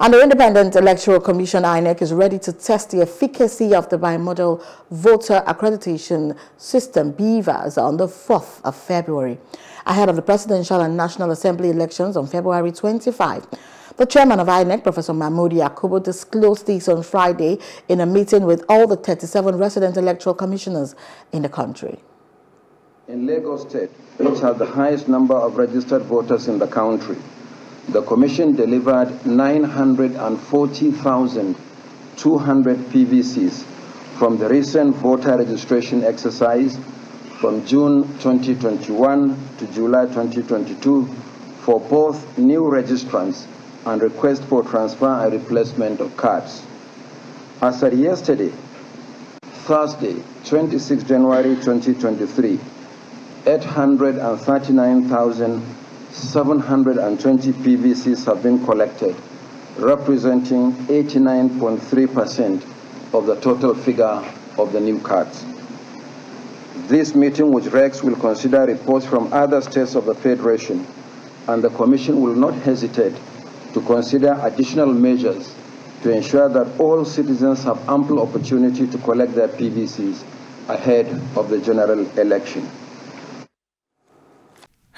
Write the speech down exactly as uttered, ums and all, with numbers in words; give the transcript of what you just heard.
And the Independent Electoral Commission, I N E C, is ready to test the efficacy of the Bimodal Voter Accreditation System, B V A S, on the fourth of February, ahead of the Presidential and National Assembly elections on February twenty-fifth. The chairman of I N E C, Professor Mahmood Yakubu, disclosed this on Friday in a meeting with all the thirty-seven resident electoral commissioners in the country. In Lagos State, which has the highest number of registered voters in the country, the Commission delivered nine hundred forty thousand two hundred P V Cs from the recent voter registration exercise from June twenty twenty-one to July twenty twenty-two for both new registrants and request for transfer and replacement of cards. As of yesterday, Thursday, the twenty-sixth of January twenty twenty-three, eight hundred thirty-nine thousand seven hundred twenty P V Cs have been collected, representing eighty-nine point three percent of the total figure of the new cards. This meeting with R E C will consider reports from other states of the Federation, and the Commission will not hesitate to consider additional measures to ensure that all citizens have ample opportunity to collect their P V Cs ahead of the general election.